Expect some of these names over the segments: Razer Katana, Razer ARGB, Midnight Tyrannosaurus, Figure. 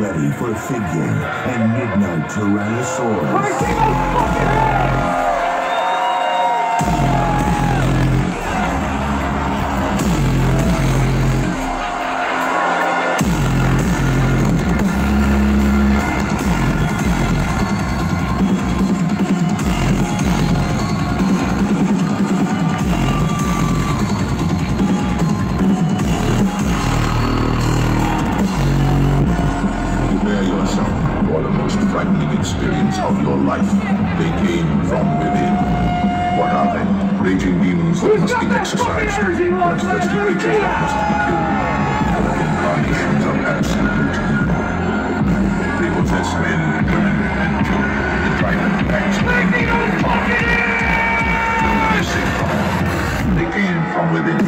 ready for Figure and Midnight Tyrannosaurus. Mercy, my fucking experience of your life. They came from within. What are they? Raging demons that must be exercised. Bloodthirsty creatures that must be killed. All incarnations of absolute evil. They possess men, women, and children. They try to act. They came from within.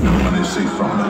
No one is safe from them.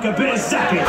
Like a bit of sappage. Please.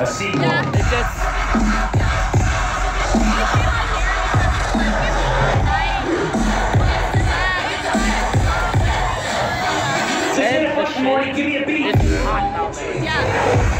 a sequel. Yeah. It just... Send the shit. Give me a beat. It's hot. Yeah.